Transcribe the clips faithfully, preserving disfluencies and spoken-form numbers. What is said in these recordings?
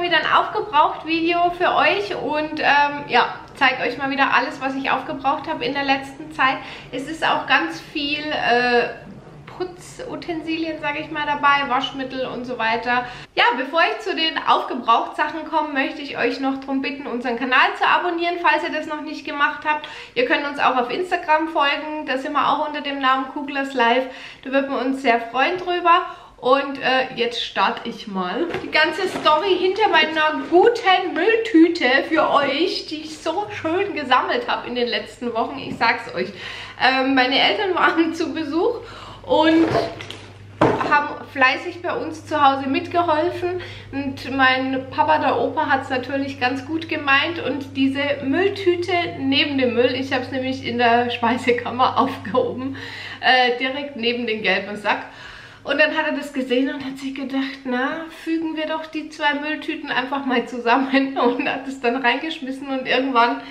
mal wieder ein Aufgebraucht-Video für euch und ähm, ja, zeige euch mal wieder alles, was ich aufgebraucht habe in der letzten Zeit. Es ist auch ganz viel äh, Putzutensilien, sage ich mal, dabei, Waschmittel und so weiter. Ja, bevor ich zu den Aufgebraucht-Sachen komme, möchte ich euch noch darum bitten, unseren Kanal zu abonnieren, falls ihr das noch nicht gemacht habt. Ihr könnt uns auch auf Instagram folgen, da sind wir auch unter dem Namen Kuglerslife. Da würden wir uns sehr freuen drüber. Und äh, jetzt starte ich mal. Die ganze Story hinter meiner guten Mülltüte für euch, die ich so schön gesammelt habe in den letzten Wochen. Ich sag's euch. Ähm, meine Eltern waren zu Besuch und haben fleißig bei uns zu Hause mitgeholfen. Und mein Papa, der Opa, hat es natürlich ganz gut gemeint. Und diese Mülltüte neben dem Müll, ich habe es nämlich in der Speisekammer aufgehoben, äh, direkt neben den gelben Sack. Und dann hat er das gesehen und hat sich gedacht, na, fügen wir doch die zwei Mülltüten einfach mal zusammen. Und hat es dann reingeschmissen und irgendwann,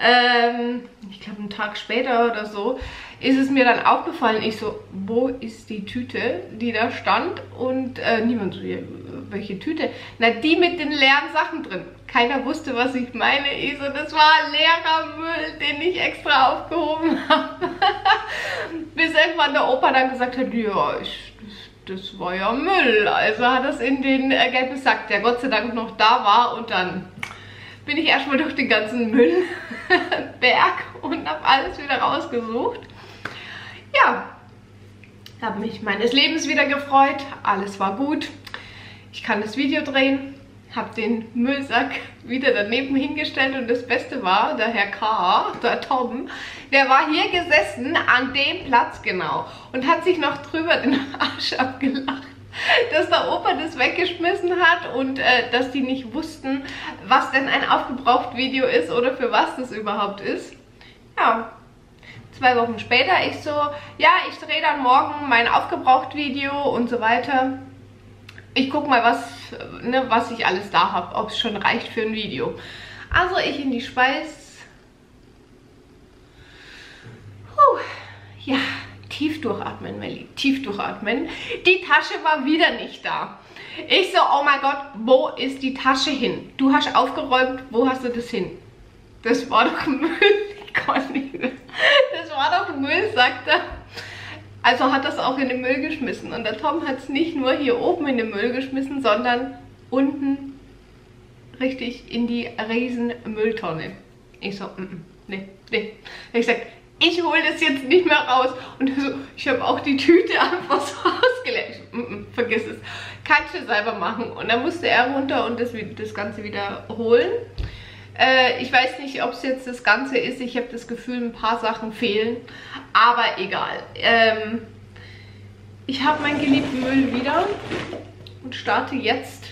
ähm, ich glaube einen Tag später oder so, ist es mir dann aufgefallen. Ich so, wo ist die Tüte, die da stand? Und äh, niemand so, welche Tüte? Na, die mit den leeren Sachen drin. Keiner wusste, was ich meine. Ich so, das war leerer Müll, den ich extra aufgehoben habe. Bis irgendwann der Opa dann gesagt hat, ja, ich... das war ja Müll, also hat das in den äh, gelben Sack, der Gott sei Dank noch da war, und dann bin ich erstmal durch den ganzen Müllberg und habe alles wieder rausgesucht. Ja, habe mich meines Lebens wieder gefreut, alles war gut, ich kann das Video drehen, habe den Müllsack wieder daneben hingestellt und das Beste war, der Herr K., der Tom, der war hier gesessen, an dem Platz genau, und hat sich noch drüber den Arsch abgelacht, dass der Opa das weggeschmissen hat und äh, dass die nicht wussten, was denn ein Aufgebraucht-Video ist oder für was das überhaupt ist. Ja, zwei Wochen später, ich so, ja, ich drehe dann morgen mein Aufgebraucht-Video und so weiter. Ich guck mal, was, ne, was ich alles da habe, ob es schon reicht für ein Video. Also ich in die Speis. Puh. Ja, tief durchatmen, Melli, tief durchatmen. Die Tasche war wieder nicht da. Ich so, oh mein Gott, wo ist die Tasche hin? Du hast aufgeräumt, wo hast du das hin? Das war doch Müll. Ich kann nicht mehr. Das war doch Müll, sagt er. Also hat das auch in den Müll geschmissen. Und der Tom hat es nicht nur hier oben in den Müll geschmissen, sondern unten richtig in die riesen Mülltonne. Ich so, mm, mm, nee, nee. Ich sag, ich hole das jetzt nicht mehr raus. Und so, ich habe auch die Tüte einfach so ausgeleert. Mm, mm, vergiss es. Kannst du selber machen. Und dann musste er runter und das, das Ganze wieder holen. Äh, ich weiß nicht, ob es jetzt das Ganze ist. Ich habe das Gefühl, ein paar Sachen fehlen. Aber egal. Ähm, ich habe meinen geliebten Müll wieder und starte jetzt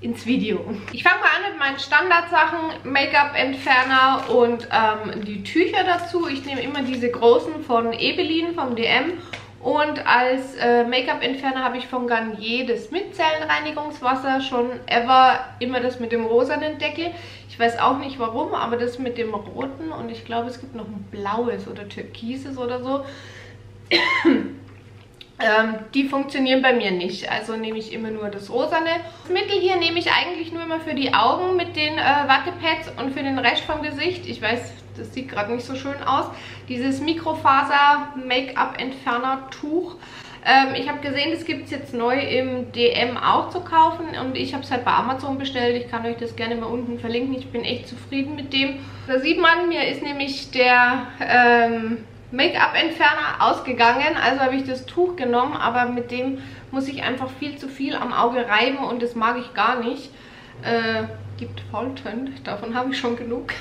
ins Video. Ich fange mal an mit meinen Standardsachen, Make-up-Entferner und ähm, die Tücher dazu. Ich nehme immer diese großen von Ebelin, vom D M. Und als äh, Make-up-Entferner habe ich von Garnier das Mizellenreinigungswasser, schon ever immer das mit dem rosanen Deckel. Ich weiß auch nicht warum, aber das mit dem roten, und ich glaube es gibt noch ein blaues oder türkises oder so. ähm, die funktionieren bei mir nicht, also nehme ich immer nur das rosane. Das Mittel hier nehme ich eigentlich nur immer für die Augen mit den äh, Wattepads und für den Rest vom Gesicht. Ich weiß, das sieht gerade nicht so schön aus. Dieses Mikrofaser-Make-up-Entferner-Tuch. Ähm, ich habe gesehen, das gibt es jetzt neu im D M auch zu kaufen. Und ich habe es halt bei Amazon bestellt. Ich kann euch das gerne mal unten verlinken. Ich bin echt zufrieden mit dem. Da sieht man, mir ist nämlich der ähm, Make-up-Entferner ausgegangen. Also habe ich das Tuch genommen. Aber mit dem muss ich einfach viel zu viel am Auge reiben. Und das mag ich gar nicht. Äh, gibt Falten. Davon habe ich schon genug.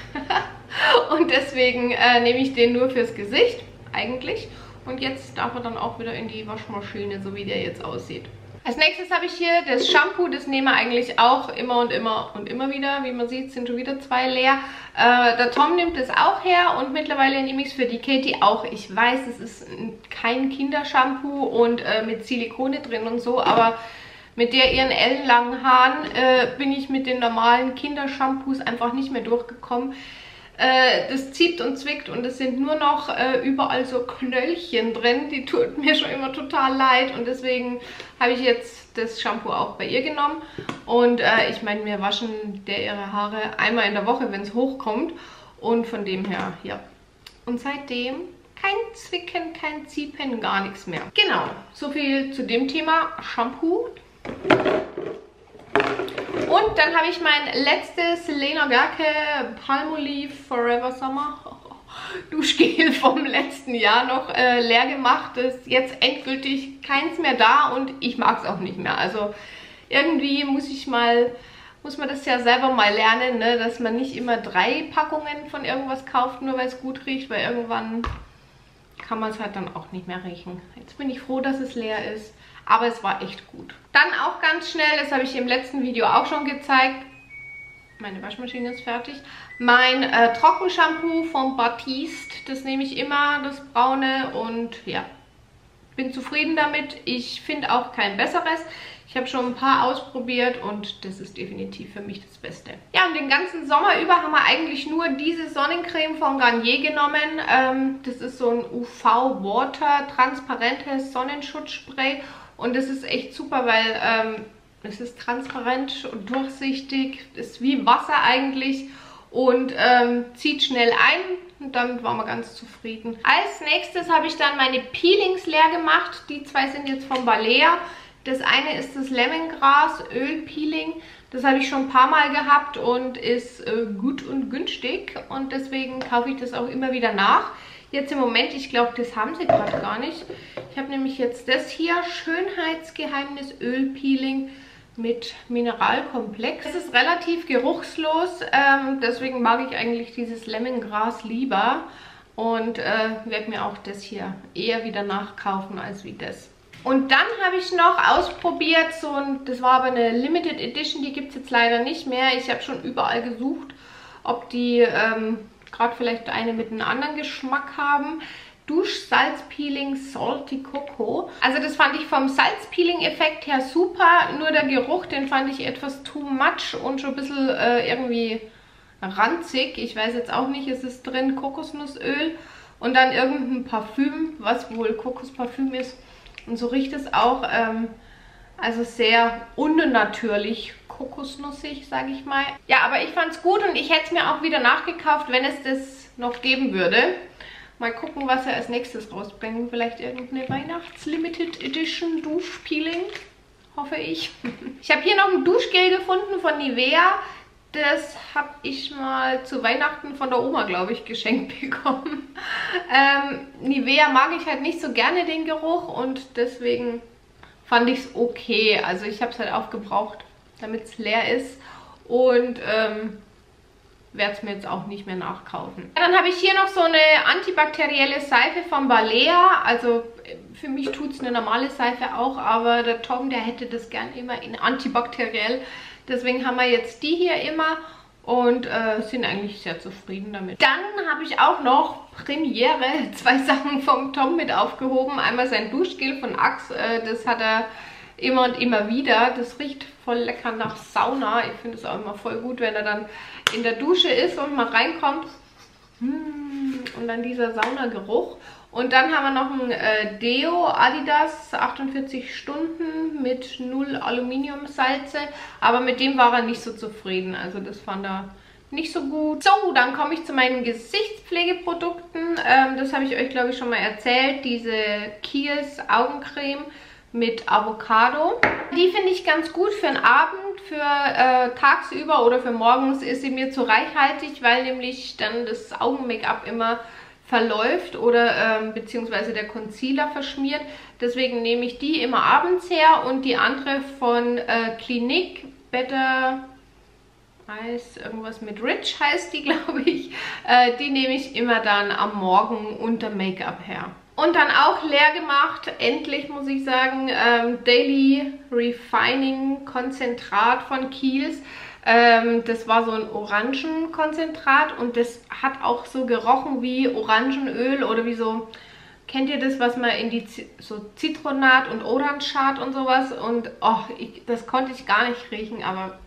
Und deswegen äh, nehme ich den nur fürs Gesicht, eigentlich. Und jetzt darf er dann auch wieder in die Waschmaschine, so wie der jetzt aussieht. Als nächstes habe ich hier das Shampoo. Das nehme ich eigentlich auch immer und immer und immer wieder. Wie man sieht, sind schon wieder zwei leer. Äh, der Tom nimmt es auch her und mittlerweile nehme ich es für die Katie auch. Ich weiß, es ist kein Kindershampoo und äh, mit Silikone drin und so, aber... mit der ihren ellenlangen Haaren äh, bin ich mit den normalen Kindershampoos einfach nicht mehr durchgekommen. Äh, das zieht und zwickt und es sind nur noch äh, überall so Knöllchen drin. Die tut mir schon immer total leid und deswegen habe ich jetzt das Shampoo auch bei ihr genommen. Und äh, ich meine, wir waschen der ihre Haare einmal in der Woche, wenn es hochkommt. Und von dem her, ja. Und seitdem kein Zwicken, kein Ziepen, gar nichts mehr. Genau, so viel zu dem Thema Shampoo. Und dann habe ich mein letztes Lena Gerke Palmolive Forever Summer Duschgel vom letzten Jahr noch äh, leer gemacht. Ist jetzt endgültig keins mehr da und ich mag es auch nicht mehr. Also irgendwie muss ich mal, muss man das ja selber mal lernen, ne? Dass man nicht immer drei Packungen von irgendwas kauft, nur weil es gut riecht, weil irgendwann kann man es halt dann auch nicht mehr riechen. Jetzt bin ich froh, dass es leer ist. Aber es war echt gut. Dann auch ganz schnell, das habe ich im letzten Video auch schon gezeigt. Meine Waschmaschine ist fertig. Mein äh, Trockenshampoo von Batiste. Das nehme ich immer, das braune. Und ja, bin zufrieden damit. Ich finde auch kein besseres. Ich habe schon ein paar ausprobiert und das ist definitiv für mich das Beste. Ja, und den ganzen Sommer über haben wir eigentlich nur diese Sonnencreme von Garnier genommen. Ähm, das ist so ein U V-Water, transparentes Sonnenschutzspray. Und das ist echt super, weil ähm, es ist transparent und durchsichtig, ist wie Wasser eigentlich und ähm, zieht schnell ein und damit waren wir ganz zufrieden. Als nächstes habe ich dann meine Peelings leer gemacht, die zwei sind jetzt von Balea. Das eine ist das Lemongras-Ölpeeling, das habe ich schon ein paar Mal gehabt und ist äh, gut und günstig und deswegen kaufe ich das auch immer wieder nach. Jetzt im Moment, ich glaube, das haben sie gerade gar nicht. Ich habe nämlich jetzt das hier, Schönheitsgeheimnis-Ölpeeling mit Mineralkomplex. Das ist relativ geruchslos, ähm, deswegen mag ich eigentlich dieses Lemongras lieber. Und äh, werde mir auch das hier eher wieder nachkaufen als wie das. Und dann habe ich noch ausprobiert, so ein, das war aber eine Limited Edition, die gibt es jetzt leider nicht mehr. Ich habe schon überall gesucht, ob die... Ähm, gerade vielleicht eine mit einem anderen Geschmack haben. Duschsalzpeeling Salty Coco. Also das fand ich vom Salzpeeling-Effekt her super, nur der Geruch, den fand ich etwas too much und schon ein bisschen äh, irgendwie ranzig. Ich weiß jetzt auch nicht, es ist drin Kokosnussöl und dann irgendein Parfüm, was wohl Kokosparfüm ist. Und so riecht es auch, ähm, also sehr unnatürlich. Kokosnussig, sage ich mal. Ja, aber ich fand es gut und ich hätte es mir auch wieder nachgekauft, wenn es das noch geben würde. Mal gucken, was er als nächstes rausbringen. Vielleicht irgendeine Weihnachts-Limited Edition Duschpeeling, hoffe ich. Ich habe hier noch ein Duschgel gefunden von Nivea. Das habe ich mal zu Weihnachten von der Oma, glaube ich, geschenkt bekommen. Ähm, Nivea mag ich halt nicht so gerne den Geruch und deswegen fand ich es okay. Also ich habe es halt aufgebraucht, damit es leer ist und ähm, werde es mir jetzt auch nicht mehr nachkaufen. Ja, dann habe ich hier noch so eine antibakterielle Seife von Balea, also für mich tut es eine normale Seife auch, aber der Tom, der hätte das gern immer in antibakteriell, deswegen haben wir jetzt die hier immer und äh, sind eigentlich sehr zufrieden damit. Dann habe ich auch noch Premiere, zwei Sachen vom Tom mit aufgehoben, einmal sein Duschgel von Axe, äh, das hat er immer und immer wieder. Das riecht voll lecker nach Sauna. Ich finde es auch immer voll gut, wenn er dann in der Dusche ist und mal reinkommt. Und dann dieser Saunageruch. Und dann haben wir noch ein Deo Adidas achtundvierzig Stunden mit null Aluminiumsalze. Aber mit dem war er nicht so zufrieden. Also das fand er nicht so gut. So, dann komme ich zu meinen Gesichtspflegeprodukten. Das habe ich euch, glaube ich, schon mal erzählt. Diese Kiehl's Augencreme mit Avocado. Die finde ich ganz gut für den Abend, für äh, tagsüber oder für morgens ist sie mir zu reichhaltig, weil nämlich dann das Augen-Make-up immer verläuft oder ähm, beziehungsweise der Concealer verschmiert. Deswegen nehme ich die immer abends her und die andere von äh, Clinique, Better Eyes, irgendwas mit Rich heißt die, glaube ich. Äh, die nehme ich immer dann am Morgen unter Make-up her. Und dann auch leer gemacht, endlich muss ich sagen, ähm, Daily Refining Konzentrat von Kiehl's. Ähm, das war so ein Orangenkonzentrat und das hat auch so gerochen wie Orangenöl oder wie so, kennt ihr das, was man in die, Z so Zitronat und Orangenschat und sowas und oh, ich, das konnte ich gar nicht riechen, aber...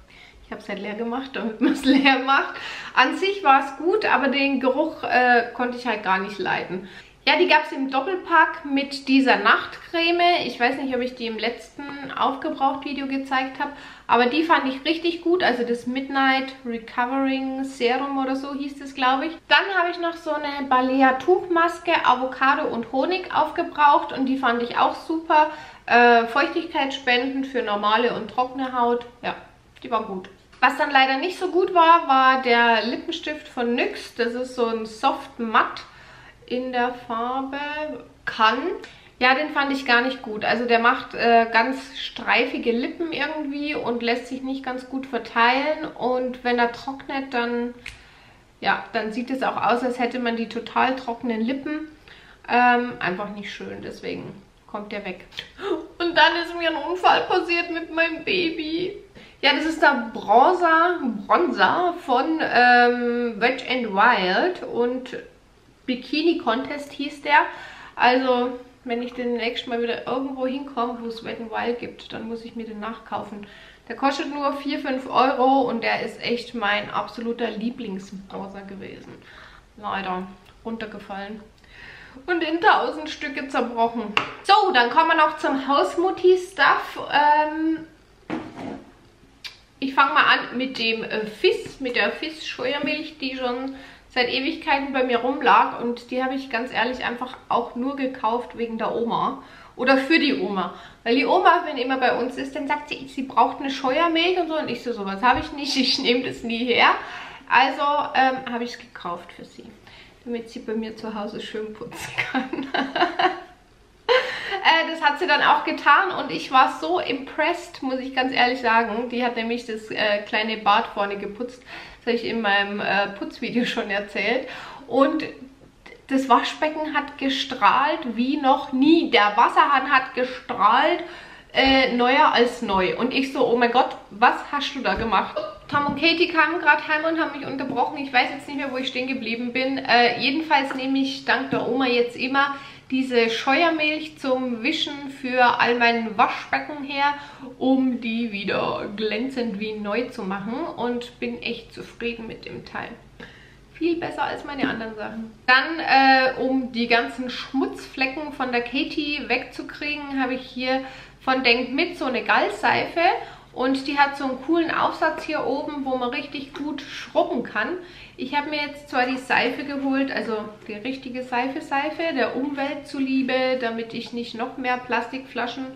Ich habe es halt leer gemacht, damit man es leer macht. An sich war es gut, aber den Geruch äh, konnte ich halt gar nicht leiden. Ja, die gab es im Doppelpack mit dieser Nachtcreme. Ich weiß nicht, ob ich die im letzten Aufgebraucht-Video gezeigt habe. Aber die fand ich richtig gut. Also das Midnight Recovering Serum oder so hieß das, glaube ich. Dann habe ich noch so eine Balea Tuchmaske, Avocado und Honig aufgebraucht. Und die fand ich auch super. Äh, feuchtigkeitsspendend für normale und trockene Haut. Ja, die war gut. Was dann leider nicht so gut war, war der Lippenstift von N Y X. Das ist so ein Soft Matt in der Farbe kann. Ja, den fand ich gar nicht gut. Also der macht äh, ganz streifige Lippen irgendwie und lässt sich nicht ganz gut verteilen. Und wenn er trocknet, dann, ja, dann sieht es auch aus, als hätte man die total trockenen Lippen. Ähm, einfach nicht schön, deswegen kommt der weg. Und dann ist mir ein Unfall passiert mit meinem Baby. Ja, das ist der Bronzer, Bronzer von ähm, Wet n Wild und Bikini-Contest hieß der. Also, wenn ich den nächsten Mal wieder irgendwo hinkomme, wo es Wet n Wild gibt, dann muss ich mir den nachkaufen. Der kostet nur vier, fünf Euro und der ist echt mein absoluter Lieblingsbronzer gewesen. Leider runtergefallen und in tausend Stücke zerbrochen. So, dann kommen wir noch zum Hausmutti-Stuff. Ähm, ich fange mal an mit dem Fizz, mit der Fizz-Scheuermilch, die schon seit Ewigkeiten bei mir rumlag, und die habe ich ganz ehrlich einfach auch nur gekauft wegen der Oma oder für die Oma, weil die Oma, wenn immer bei uns ist, dann sagt sie, sie braucht eine Scheuermilch und so, und ich so, sowas habe ich nicht, ich nehme das nie her, also ähm, habe ich es gekauft für sie, damit sie bei mir zu Hause schön putzen kann. äh, das hat sie dann auch getan und ich war so impressed, muss ich ganz ehrlich sagen. Die hat nämlich das äh, kleine Bad vorne geputzt. Das habe ich in meinem äh, Putzvideo schon erzählt. Und das Waschbecken hat gestrahlt wie noch nie. Der Wasserhahn hat gestrahlt, äh, neuer als neu. Und ich so, oh mein Gott, was hast du da gemacht? Tom und Katie kamen gerade heim und haben mich unterbrochen. Ich weiß jetzt nicht mehr, wo ich stehen geblieben bin. Äh, jedenfalls nehme ich dank der Oma jetzt immer diese Scheuermilch zum Wischen für all meinen Waschbecken her, um die wieder glänzend wie neu zu machen, und bin echt zufrieden mit dem Teil. Viel besser als meine anderen Sachen. Dann, äh, um die ganzen Schmutzflecken von der Katie wegzukriegen, habe ich hier von Denkmit so eine Gallseife. Und die hat so einen coolen Aufsatz hier oben, wo man richtig gut schrubben kann. Ich habe mir jetzt zwar die Seife geholt, also die richtige Seife, Seife, der Umwelt zuliebe, damit ich nicht noch mehr Plastikflaschen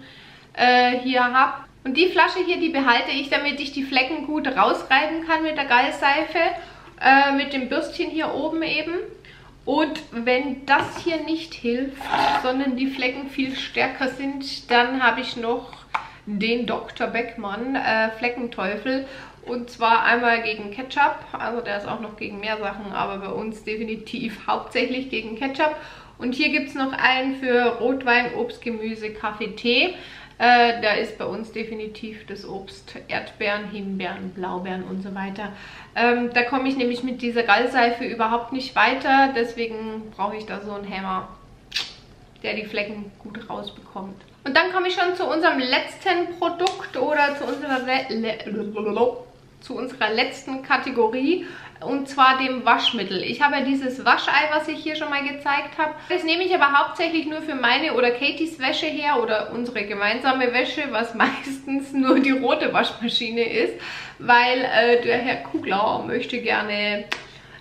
äh, hier habe. Und die Flasche hier, die behalte ich, damit ich die Flecken gut rausreiben kann mit der Gallseife, äh, mit dem Bürstchen hier oben eben. Und wenn das hier nicht hilft, sondern die Flecken viel stärker sind, dann habe ich noch den Doktor Beckmann, äh, Fleckenteufel, und zwar einmal gegen Ketchup, also der ist auch noch gegen mehr Sachen, aber bei uns definitiv hauptsächlich gegen Ketchup. Und hier gibt es noch einen für Rotwein, Obst, Gemüse, Kaffee, Tee. Äh, da ist bei uns definitiv das Obst, Erdbeeren, Himbeeren, Blaubeeren und so weiter. Ähm, da komme ich nämlich mit dieser Gallseife überhaupt nicht weiter, deswegen brauche ich da so einen Hämmer, der die Flecken gut rausbekommt. Und dann komme ich schon zu unserem letzten Produkt oder zu unserer, le zu unserer letzten Kategorie, und zwar dem Waschmittel. Ich habe ja dieses Waschei, was ich hier schon mal gezeigt habe. Das nehme ich aber hauptsächlich nur für meine oder Katies Wäsche her oder unsere gemeinsame Wäsche, was meistens nur die rote Waschmaschine ist, weil äh, der Herr Kugler möchte gerne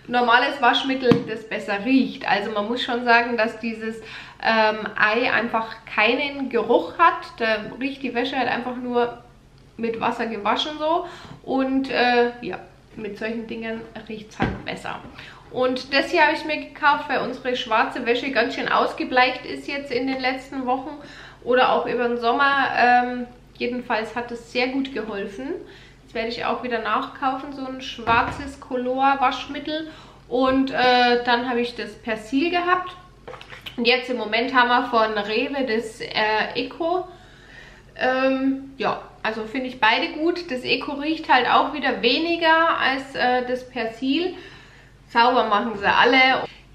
normales Waschmittel, das besser riecht. Also man muss schon sagen, dass dieses ähm, Ei einfach keinen Geruch hat. Da riecht die Wäsche halt einfach nur mit Wasser gewaschen so. Und äh, ja, mit solchen Dingen riecht es halt besser. Und das hier habe ich mir gekauft, weil unsere schwarze Wäsche ganz schön ausgebleicht ist jetzt in den letzten Wochen oder auch über den Sommer. Ähm, jedenfalls hat es sehr gut geholfen. Werde ich auch wieder nachkaufen, so ein schwarzes Color-Waschmittel. Und äh, dann habe ich das Persil gehabt. Und jetzt im Moment haben wir von Rewe das äh, Eco. Ähm, ja, also finde ich beide gut. Das Eco riecht halt auch wieder weniger als äh, das Persil. Sauber machen sie alle.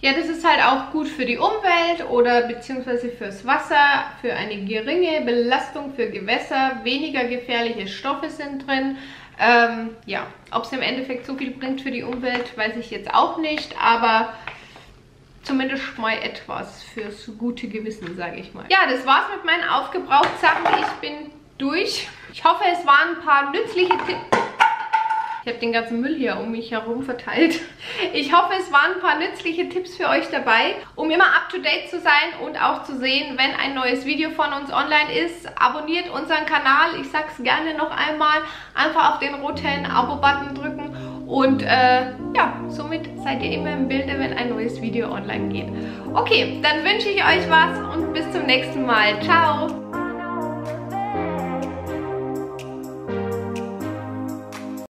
Ja, das ist halt auch gut für die Umwelt oder beziehungsweise fürs Wasser, für eine geringe Belastung für Gewässer. Weniger gefährliche Stoffe sind drin. Ähm, ja, ob es im Endeffekt so viel bringt für die Umwelt, weiß ich jetzt auch nicht, aber zumindest mal etwas fürs gute Gewissen, sage ich mal. Ja, das war's mit meinen Aufgebrauchtsachen. Ich bin durch. Ich hoffe, es waren ein paar nützliche Tipps. Ich habe den ganzen Müll hier um mich herum verteilt. Ich hoffe, es waren ein paar nützliche Tipps für euch dabei, um immer up to date zu sein und auch zu sehen, wenn ein neues Video von uns online ist. Abonniert unseren Kanal. Ich sag's gerne noch einmal. Einfach auf den roten Abo-Button drücken. Und äh, ja, somit seid ihr immer im Bilde, wenn ein neues Video online geht. Okay, dann wünsche ich euch was und bis zum nächsten Mal. Ciao!